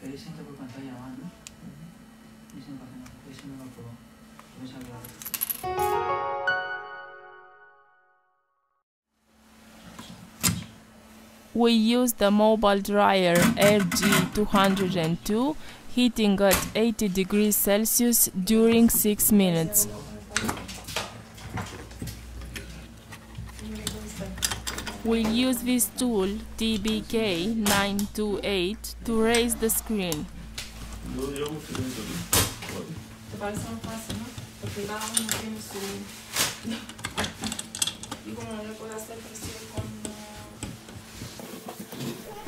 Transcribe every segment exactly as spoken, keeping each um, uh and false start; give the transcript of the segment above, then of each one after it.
Presenta por pantalla más, ¿no? Uh-huh. Y sin página, eso no lo puedo. Lo vais a hablar. We use the mobile dryer L G two oh two, heating at eighty degrees Celsius during six minutes. We use this tool, D B K nine two eight, to raise the screen.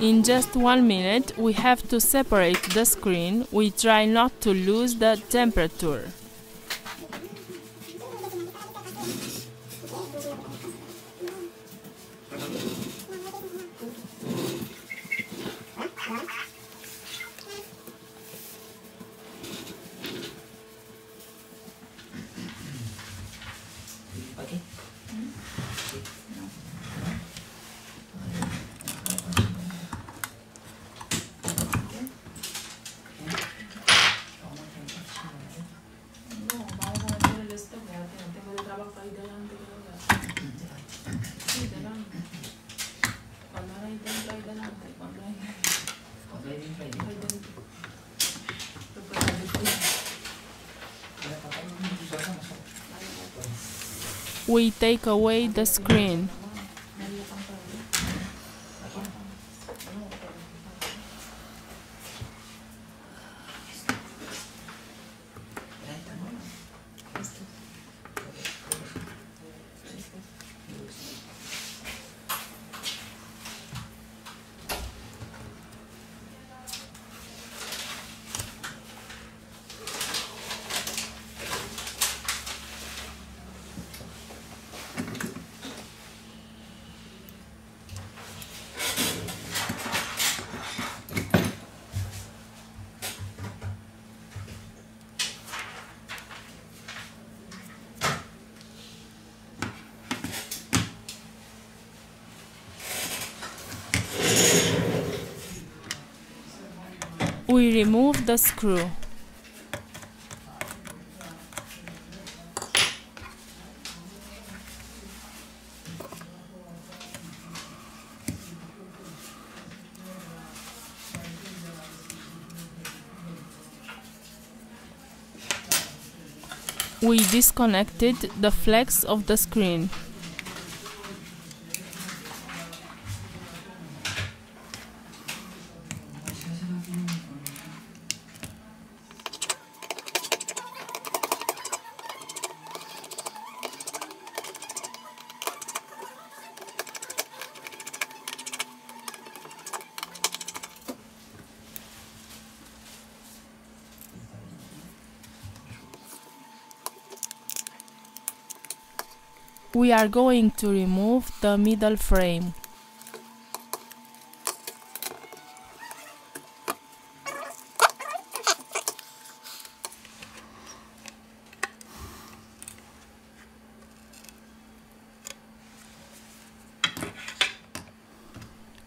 In just one minute, we have to separate the screen. We try not to lose the temperature. We take away the screen. We remove the screw. We disconnected the flex of the screen. We are going to remove the middle frame.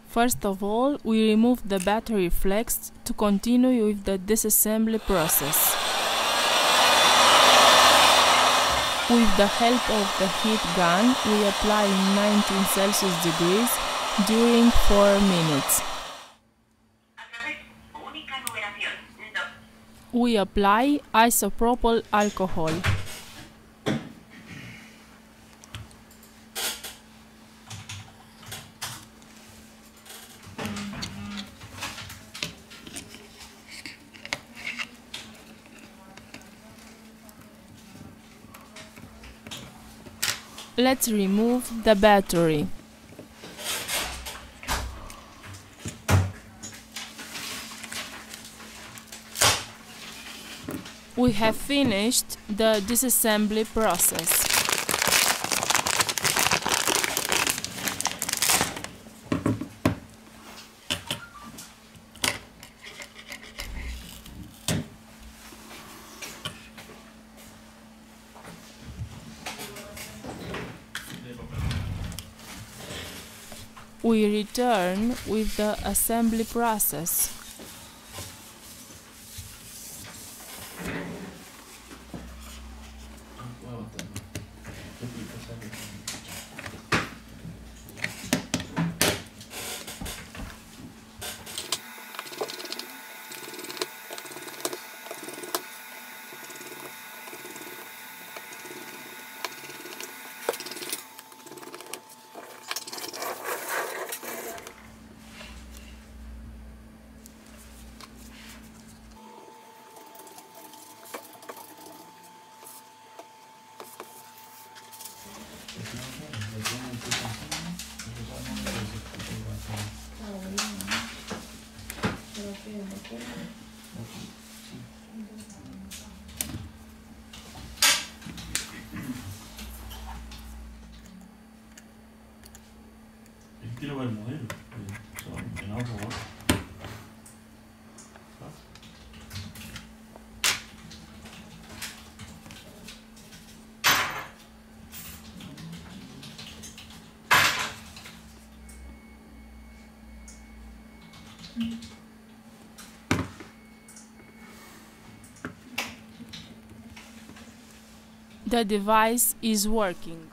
First of all, we remove the battery flex to continue with the disassembly process. With the help of the heat gun, we apply nineteen Celsius degrees during four minutes. We apply isopropyl alcohol. Let's remove the battery. We have finished the disassembly process. We return with the assembly process. The device is working.